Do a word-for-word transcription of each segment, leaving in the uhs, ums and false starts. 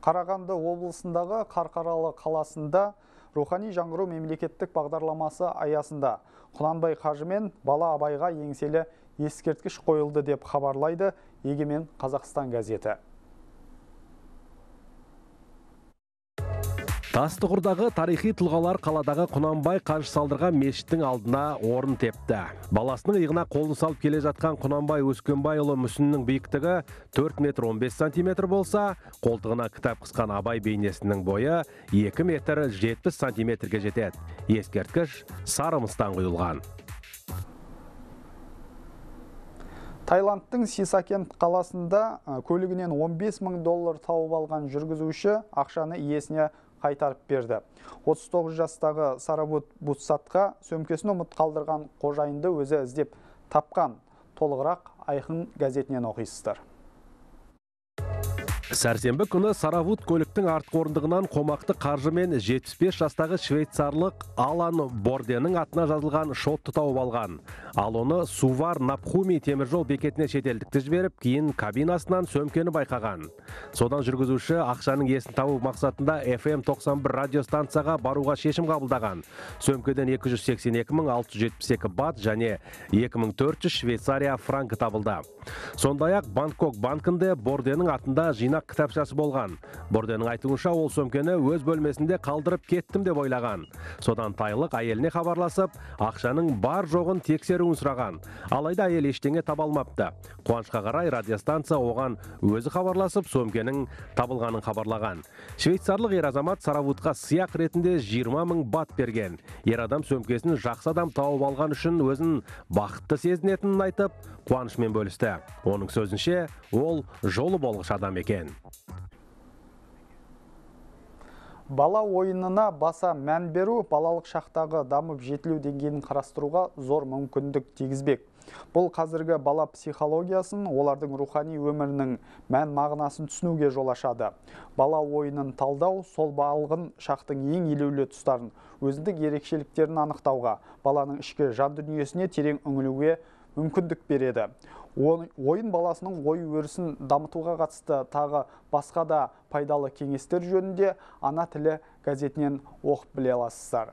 Қарағанды облысындағы Қарқаралы қаласында Рухани жаңғыру мемлекеттік бағдарламасы аясында Құнанбай қажымен бала Абайға еңселі ескерткіш қойылды деп хабарлайды Егемен Қазақстан газеті. Тастығырдағы тарихи тұлғалар қаладағы Құнанбай қажы салдырған мешіттің алдына орын тепті. Баласының иығына қолын салып келе жатқан Құнанбай Өскенбайұлы мүсінінің биіктігі төрт метр он бес сантиметр болса, қолтығына кітап қысқан Абай бейнесінің бойы екі метр жетпіс сантиметрге жетеді. Ескерткіш сарымыстан құйылған. Таиландтың Сисакент қаласында көлігінен он бес мың доллар тауып алған жүргізуші ақшаны иесіне қайтарып берді. отыз тоғыз жастағы Сарабут Бутсатқа сөмкесін ұмыт қалдырған қожайынды өзі іздеп тапқан. Толығырақ Айқын газетінен оқисыздар. Сәрсенбі күні Саравут көліктің артқы орындығынан қомақты қаржымен жетпіс бес жастағы швейцарлық Алан Борденің атына жазылған шотты тауып алған. Ал оны Сувар Напхуми теміржол бекетіне шетелдікті жіберіп, кейін кабинасынан сөмкені байқаған. Содан жүргізуші ақшаның есін тауып мақсатында эф эм тоқсан бір радиостанцияға баруға шешім қабылдаған. Сөмкеден екі жүз сексен екі мың алты жүз жетпіс екі бат және екі мың төрт жүз Швейцария франкі табылды. Сондай-ақ Бангкок банкінде Борденің атында жинақ кітапшасы болған. Борденің айтуынша, ол сөмкені өз бөлмесінде қалдырып кеттім деп ойлаған. Содан тайлық әйеліне хабарласып, ақшаның бар жоғын тексеруін сұраған. Алайда әйел ештеңе таба алмапты. Қуанышқа қарай радиостанция оған өзі хабарласып, сөмкенің табылғанын хабарлаған. Швейцарлық ер азамат Саравутқа сыйақы ретінде жиырма мың бат берген. Ер адам сөмкесін жақсы адам тауып алған үшін өзін бақытты сезінетінін айтып, қуанышымен бөлісті. Оның сөзінше, ол жолы болғыш адам екен. Бала ойынына баса мән беру, балалық шақтағы дамып жетілу деңгейін қарастыруға зор мүмкіндік тигізбек. Бұл қазіргі бала психологиясын, олардың рухани өмірінің мән мағынасын түсінуге жол ашады. Бала ойынын талдау, сол балалығын шақтың ең елеулі тұстарын, өзіндік ерекшеліктерін анықтауға, баланың ішкі жан дүниесіне терең үңілуге мүмкіндік береді. Ойын баласының ой өрісін дамытуға қатысты тағы басқа да пайдалы кеңестер жөнінде ана тілі газетінен оқып біле аласыздар.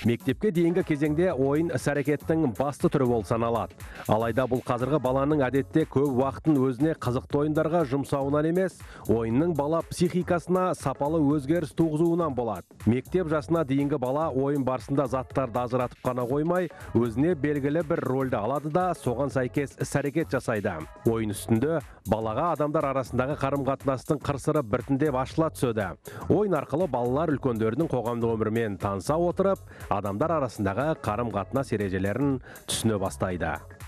Мектепке дейінгі кезеңде ойын іс-әрекеттің басты түрі болып саналады. Алайда бұл қазіргі баланың әдетте көп уақытын өзіне қызықты ойындарға жұмсауынан емес, ойынның бала психикасына сапалы өзгеріс туғызуынан болады. Мектеп жасына дейінгі бала ойын барысында заттарды ажыратып қана қоймай, өзіне белгілі бір рөлді алады да, соған сәйкес іс-әрекет жасайды. Ойын үстінде балаға адамдар арасындағы қарым-қатынастың қыр-сыры біртіндеп ашыла түседі. Ойын арқылы балалар үлкендердің қоғамдық өмірімен таныса отырып, адамдар арасындағы қарым-қатынас ережелерін түсіне бастайды.